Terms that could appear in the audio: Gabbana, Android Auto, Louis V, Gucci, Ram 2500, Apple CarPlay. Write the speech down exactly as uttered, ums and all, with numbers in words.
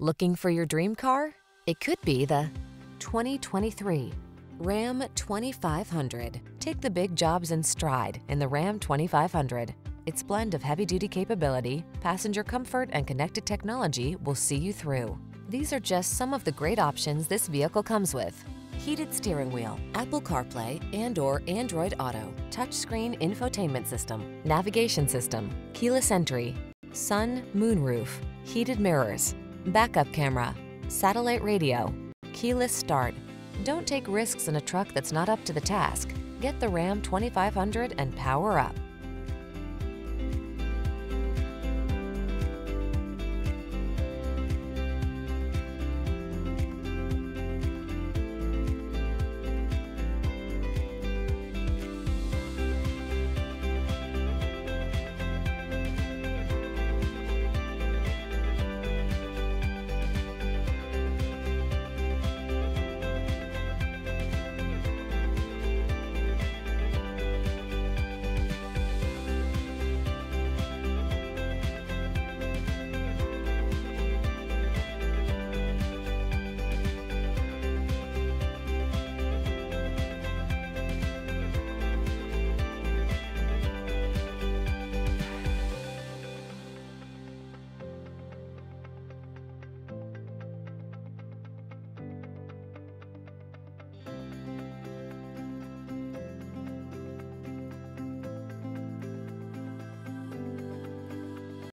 Looking for your dream car? It could be the twenty twenty-three Ram twenty-five hundred. Take the big jobs in stride in the Ram twenty-five hundred. Its blend of heavy-duty capability, passenger comfort, and connected technology will see you through. These are just some of the great options this vehicle comes with: heated steering wheel, Apple CarPlay and or Android Auto, touchscreen infotainment system, navigation system, keyless entry, sun, moon roof, heated mirrors, backup camera, satellite radio, keyless start. Don't take risks in a truck that's not up to the task. Get the Ram twenty-five hundred and power up.